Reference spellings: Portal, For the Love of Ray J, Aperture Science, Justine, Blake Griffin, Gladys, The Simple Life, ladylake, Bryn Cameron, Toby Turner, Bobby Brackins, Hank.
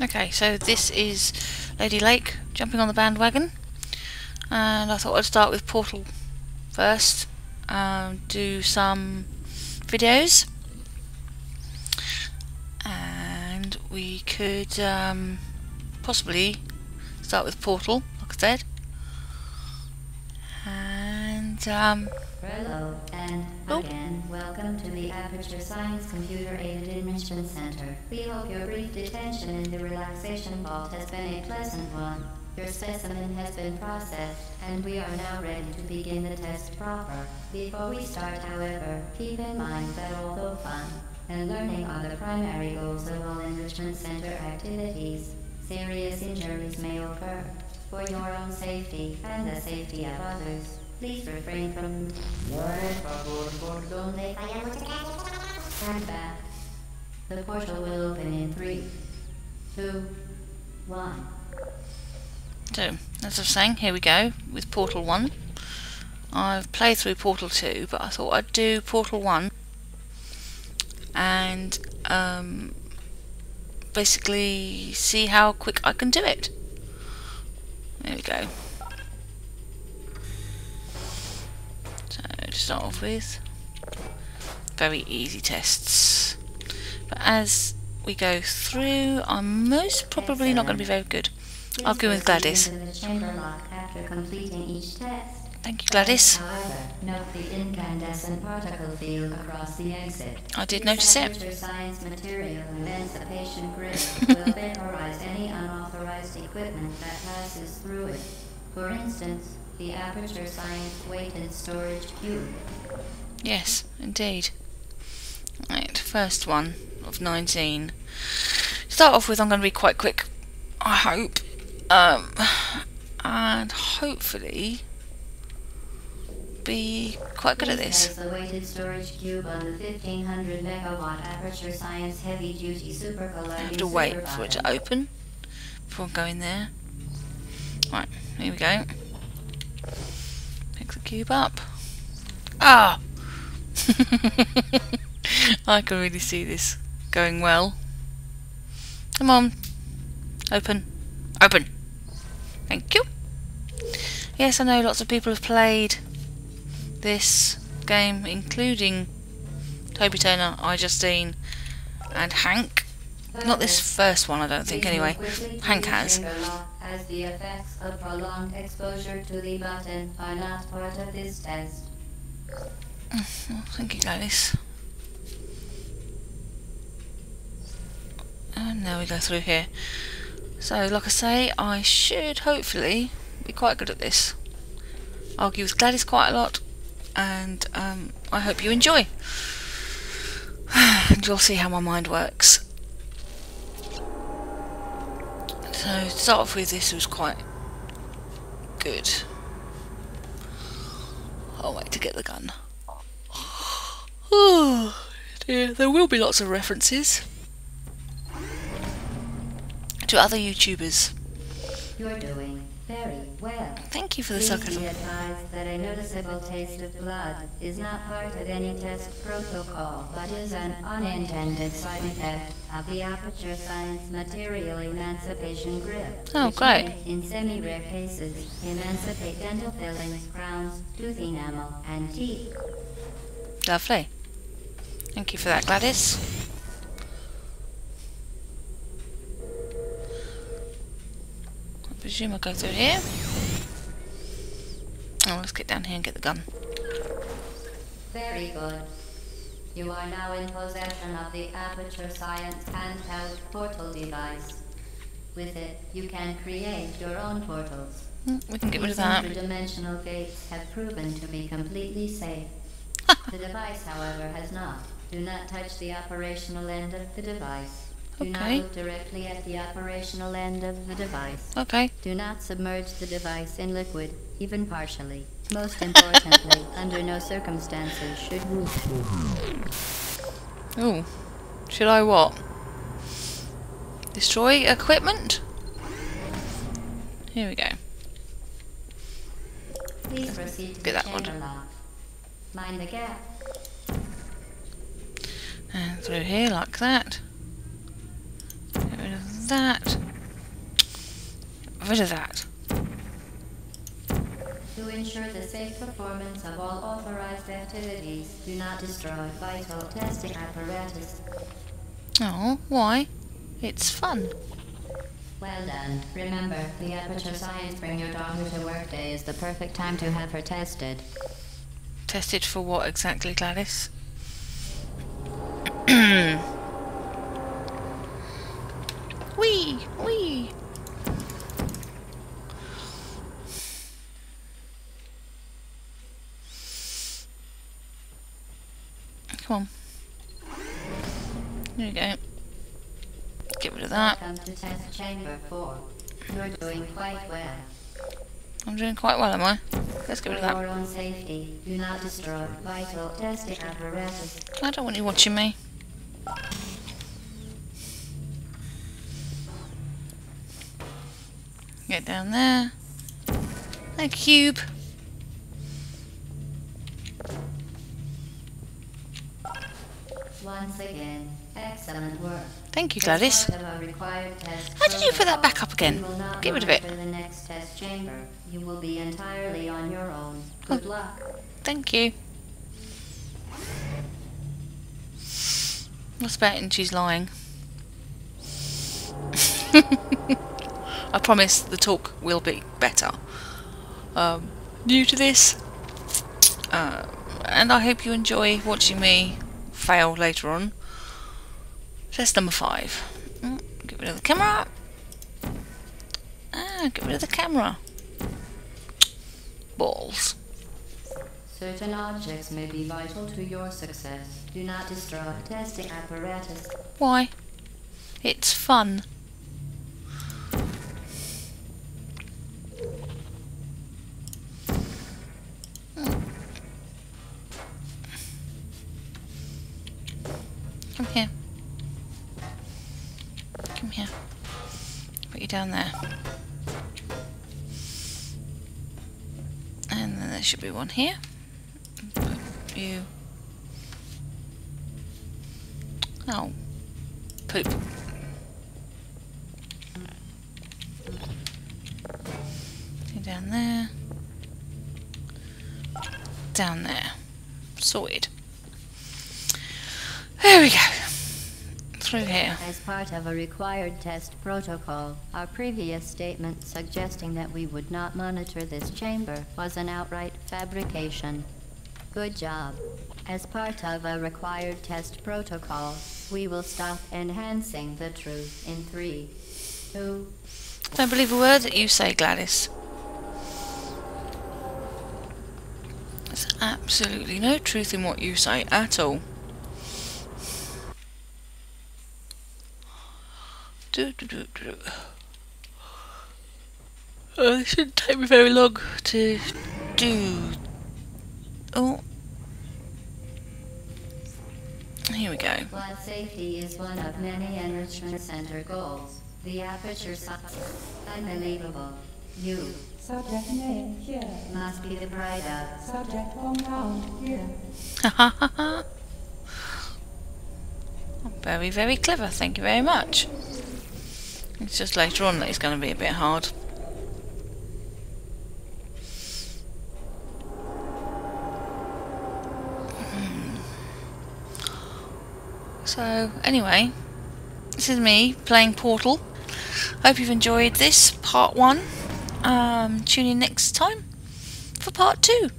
Okay, so this is Lady Lake jumping on the bandwagon, and I thought I'd start with Portal first, do some videos, and we could possibly start with Portal, like I said, and hello, and again, welcome to the Aperture Science Computer-Aided Enrichment Center. We hope your brief detention in the relaxation vault has been a pleasant one. Your specimen has been processed, and we are now ready to begin the test proper. Before we start, however, keep in mind that although fun and learning are the primary goals of all enrichment center activities, serious injuries may occur. For your own safety and the safety of others, please refrain from turn back. The portal will open in 3, 2, 1. So, as I was saying, here we go with Portal 1. I've played through Portal 2, but I thought I'd do Portal 1 and basically see how quick I can do it. There we go. To start off with, very easy tests, but as we go through I'm most probably not going to be very good. I'll go with Gladys. Thank you, Gladys. Note the incandescent particle field across the exit. I did notice it. Science material and the patient grid will vaporize any unauthorized equipment that passes through it. For instance, the Aperture Science weighted storage cube. Yes, indeed. Right, first one of 19. Start off with, I'm going to be quite quick, I hope. And hopefully be quite good at this. The weighted storage cube on the 1500 megawatt Aperture Science heavy duty supercollider. I have to wait for it to open before going there. Right, here we go. Pick the cube up. Ah! I can really see this going well. Come on. Open. Open! Thank you. Yes, I know lots of people have played this game, including Toby Turner, Justine, and Hank. Not this first one, I don't think, anyway. Hank has. As the effects of prolonged exposure to the button are not part of this test. Thank you, Gladys. And now we go through here. So, like I say, I should hopefully be quite good at this. Argue with Gladys quite a lot, and I hope you enjoy. And you'll see how my mind works. So to start off with, this was quite good. I'll wait to get the gun. Oh dear, there will be lots of references to other YouTubers. You're doing very well. Thank you for the sarcasm. Please be advised that a noticeable taste of blood is not part of any test protocol, but is an unintended side effect of the Aperture Science material emancipation grip. Oh, great. In semi-rare cases, emancipate dental fillings, crowns, tooth enamel, and teeth. Lovely. Thank you for that, Gladys. I presume I'll go through here. Oh, let's get down here and get the gun. Very good. You are now in possession of the Aperture Science handheld portal device. With it, you can create your own portals. We can get rid of that. Interdimensional gates have proven to be completely safe. The device, however, has not. Do not touch the operational end of the device. Do not look directly at the operational end of the device. Okay. Do not submerge the device in liquid, even partially. Most importantly, under no circumstances should you... Ooh. Should I what? Destroy equipment? Here we go. Please proceed to the chamber lock. Mind the gap. And through here, like that. that. Get rid of that. To ensure the safe performance of all authorized activities, do not destroy vital testing apparatus. Oh, why? It's fun. Well done. Remember, the Aperture Science Bring Your Daughter to Work Day is the perfect time to have her tested. Tested for what exactly, Gladys? Wee! Wee! Come on. There you go. Get rid of that. Welcome to test chamber 4. You're doing quite well. I'm doing quite well, am I? Let's get rid of that. For your own safety, do not destroy vital testing apparatus. I don't want you watching me. Get down there. A cube. Once again, excellent work. Thank you, Gladys. How did you put that back up again? Get rid of it. You will be entirely on your own. Good luck. Thank you. What's about it? And she's lying. I promise the talk will be better. New to this, and I hope you enjoy watching me fail later on. Test number 5. Get rid of the camera. Get rid of the camera. Balls. Certain objects may be vital to your success. Do not destroy testing apparatus. Why? It's fun. Come here. Come here. Put you down there. And then there should be one here. Put you... Oh. Poop. You down there. Down there. Sorted. There we go. Through here. As part of a required test protocol, our previous statement suggesting that we would not monitor this chamber was an outright fabrication. Good job. As part of a required test protocol, we will stop enhancing the truth in 3, 2... Don't believe a word that you say, Gladys. There's absolutely no truth in what you say at all. It shouldn't take me very long to do. Oh, here we go. Blood safety is one of many enrichment center goals. The Aperture Science. Unbelievable. You. Subject name here. Must be the pride of. Subject compound here. Ha ha ha ha. Very, very clever. Thank you very much. It's just later on that it's going to be a bit hard. So, anyway, this is me playing Portal. Hope you've enjoyed this, part 1. Tune in next time for part 2.